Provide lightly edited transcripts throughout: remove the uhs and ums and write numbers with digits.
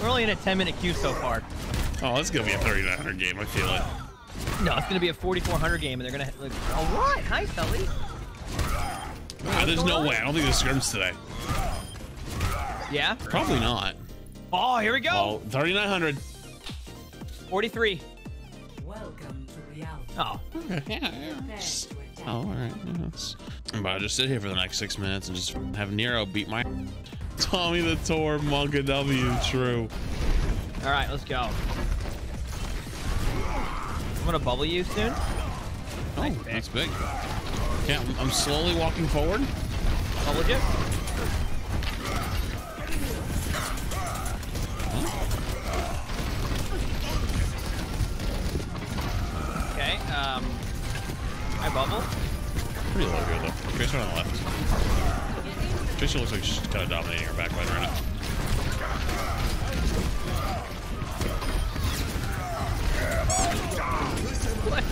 We're only in a 10-minute queue so far. Oh, it's gonna be a 3900 game. I feel it. No, it's gonna be a 4400 game, and they're gonna. Like, all right, hi, Sully. Nah, there's no way. I don't think there's scrims today. Yeah. Probably not. Oh, here we go. Oh, 3900. 43. Welcome to reality. Oh. Okay. Yeah. Oh, all right. Yes. I'm about to just sit here for the next 6 minutes and just have Nero beat my Tommy the Tor Monka W. True. All right, let's go. I'm gonna bubble you soon. Oh, nice pick. That's big. Yeah, I'm slowly walking forward. Bubble you. Okay. I bubble. Pretty low here though. Tracer on the left. Tracer looks like she's kind of dominating her backline right now. What?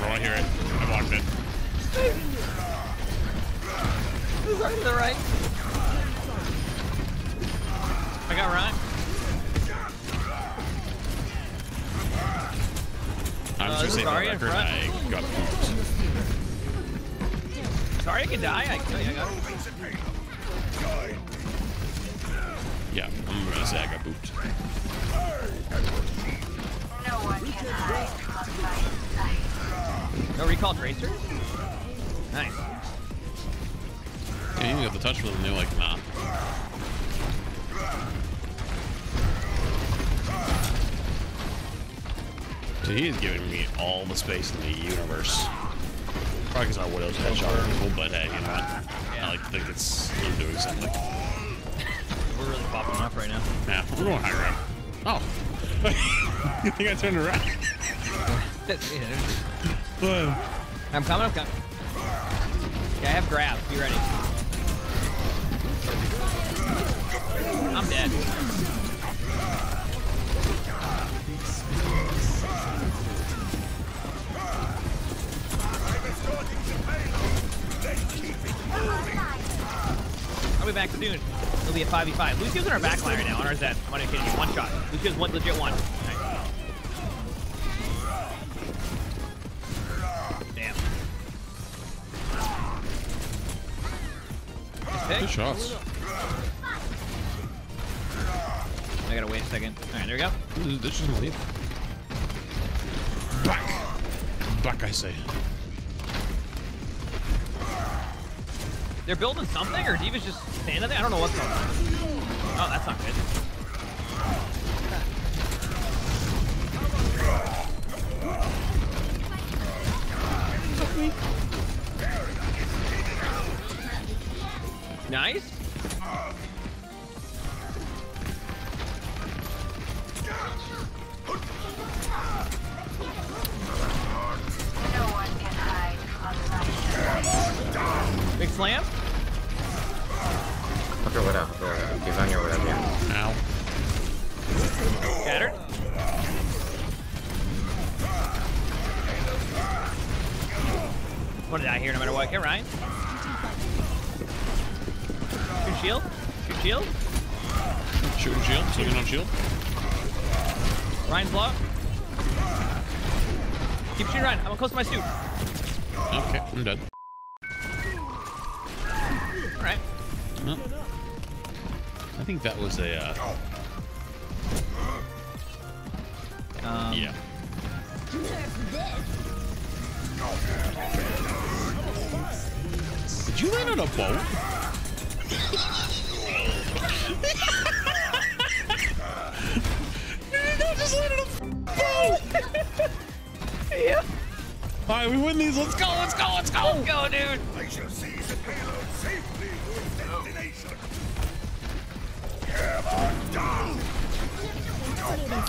Oh, I hear it. I blocked it. He's right to the right. I got Ryan. I'm just saying that record, I got pooped. Sorry, I could die. I tell you, I got it. Yeah, I'm gonna say I got pooped. No recall Tracer? Nice. Yeah, you can get the touch with them, they're like, nah. So he is giving me all the space in the universe. Probably because I Widow's headshot cool, but hey, you know what? I like, think it's him doing something. We're really popping up right now. Yeah, we're going high ground. Oh. You think I turned around? I'm coming, I'm coming. Okay, I have grab. Be ready. I'm dead. I'll be back soon. It'll be a 5v5. Lucio's in our backline right now. On our Zed. I'm not kidding you. One shot. Lucio's one legit one. Nice. Damn. Nice. Good shots. I gotta wait a second. All right, there we go. This is gonna leave. Back. Back, I say. They're building something, or Diva's just standing there? I don't know what's going on. Oh, that's not good. Nice. No one can hide. Big slam? He's on your whatever. Ow. Scattered. What did I hear no matter what? Get Ryan. Shoot shield. Shoot shield. Shooting shield. Looking on shield. Ryan's block. Keep shooting Ryan. I'm close to my suit. Okay, I'm dead. Alright. Nope. I think that was a. Yeah. Did you land on a boat? No, just landed on a boat. Yeah. All right, we win these. Let's go. Let's go. Let's go. Let's go, dude. I shall seize the payload safely to its destination. I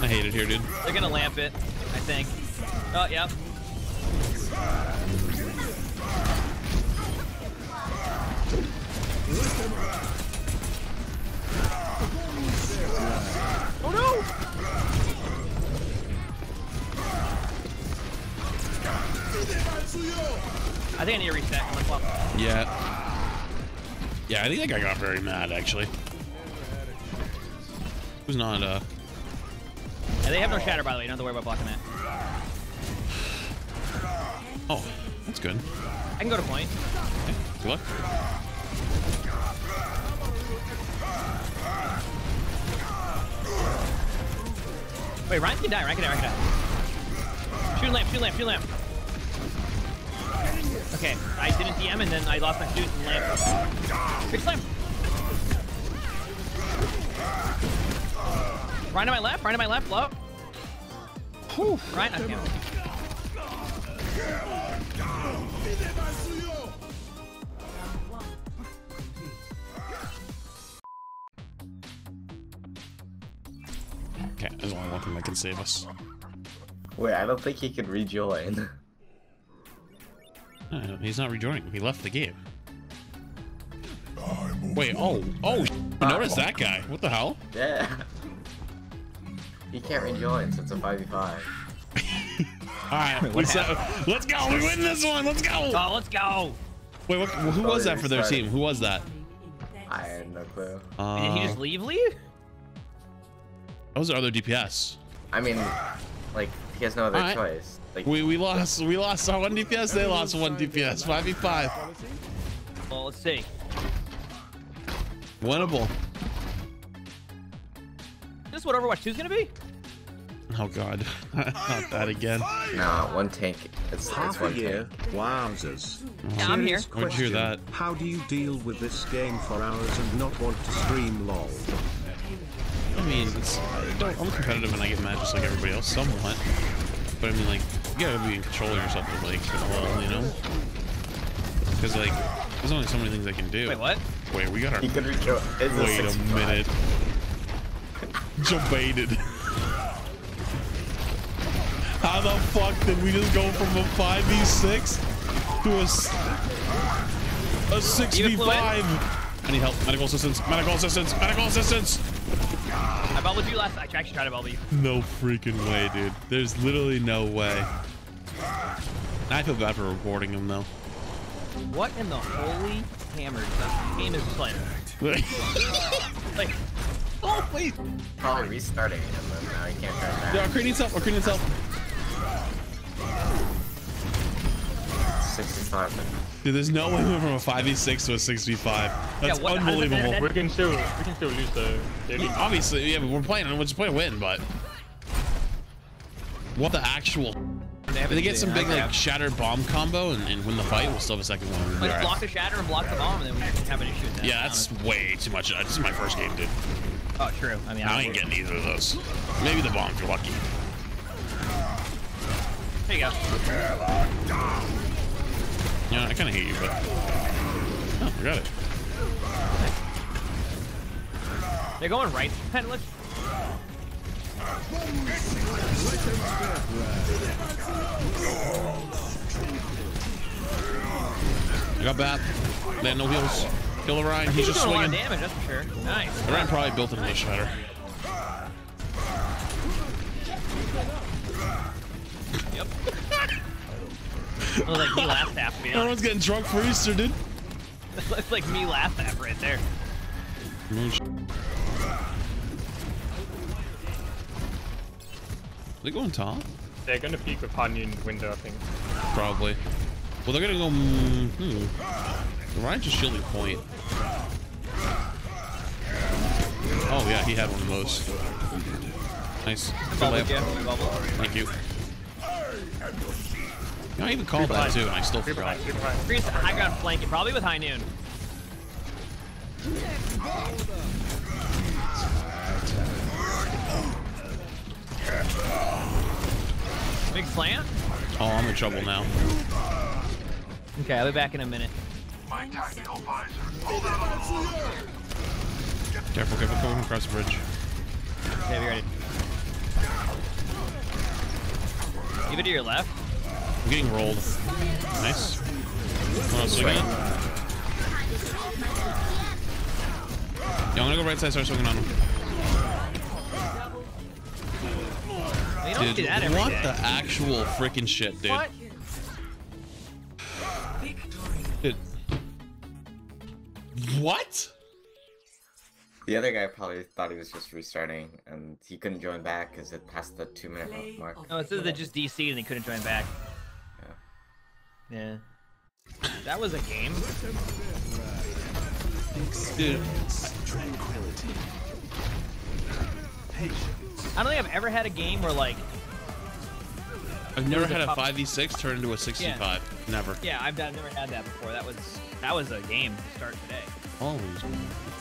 hate it here, dude. They're gonna lamp it, I think. Oh, yeah. Oh no! I think I need to reset. Yeah. Yeah, I think I got very mad actually. Who's not, Yeah, they have no shatter, by the way. You don't have to worry about blocking that. Oh, that's good. I can go to point. Okay, good luck. Wait, Ryan can die. Ryan can die. Ryan can die. Shoot lamp. Shoot lamp. Shoot lamp. Okay, I didn't DM and then I lost my shoot and lamp. Big slam. Ryan to my left. Ryan to my left. Low. Whew. Ryan, I can't. Okay, there's only one thing that can save us. Wait, I don't think he can rejoin. No, he's not rejoining. He left the game. Wait, oh, notice that guy. What the hell? Yeah. He can't rejoin since it's a 5v5. Alright, let's go. We win this one. Let's go. Oh, let's go. Wait, who was that for their team? Who was that? I had no clue. Did he just leave? That was our other DPS. I mean, like, he has no other choice. Like, we lost our one DPS. They lost one DPS. 5v5. Well, let's see. Winnable. Is this what Overwatch 2 is gonna be? Oh god, not that again. Nah, one tank. It's one tank. Wowzers. Yeah, I'm here. Would you hear that? How do you deal with this game for hours and not want to stream lol? I mean, I'm competitive and I get mad just like everybody else, somewhat. But I mean, like, you gotta be in control of yourself to, like, well, you know? Because, like, there's only so many things I can do. Wait, what? Wait, we got our... Wait a minute. Jebaited. How the fuck did we just go from a 5v6 to a 6v5? I need help. Medical assistance. Medical assistance. Medical assistance. I bubbled you last night. I actually tried to bubble you. No freaking way, dude. There's literally no way. I feel bad for rewarding him, though. What in the holy hammer this game is playing? Like, oh, wait. Probably restarting him, but now he can't turn back. Yeah, I'm creating stuff. I'm creating stuff. 65. Dude, there's no way we went from a 5v6 to a 6v5. That's unbelievable. We can still lose though. Obviously, yeah, but we're playing. We're just playing to win, but what the actual? If they get some big like shatter bomb combo and win the fight, we'll still have a second one. Like block the shatter and block the bomb, and then we just have an issue. Yeah, that's way too much. This is my first game, dude. Oh, true. I mean, I ain't getting either of those. Maybe the bomb if you're lucky. There you go. Yeah, I kind of hate you, but oh, we got it. They're going right. Let's... I got bat. They had no heals. Kill Orion. He's just swinging. Damage, that's for sure. Nice. Orion probably built an nice shatter. Yep. It was like me laugh tap, man. Everyone's getting drunk for Easter, dude. It's like me laugh tap right there. Are they going top? They're going to peek with Hanyu in the window, I think. Probably. Well, they're going to go... Ryan just shielding point. Oh, yeah, he had one of those. Nice. Thank you. You know, I even called that too, and I still forgot. I got flanking, probably with High Noon. Big plant? Oh, I'm in trouble now. Okay, I'll be back in a minute. My tactical visor. Careful, coming across the bridge. Okay, be ready. Give it to your left. I'm getting rolled. Nice. Yeah, I'm gonna go right side, start swinging on him. They don't do that every day. What the actual freaking shit, dude? What? Dude. What? The other guy probably thought he was just restarting, and he couldn't join back because it passed the 2-minute mark. Oh, it says they just DC'd and they couldn't join back. Yeah. Yeah. That was a game. Experience tranquility. Patience. I don't think I've ever had a game where, like... I've never had a 5v6 turn into a 6v5. Yeah. Never. Yeah, I've never had that before. That was a game to start today. Always.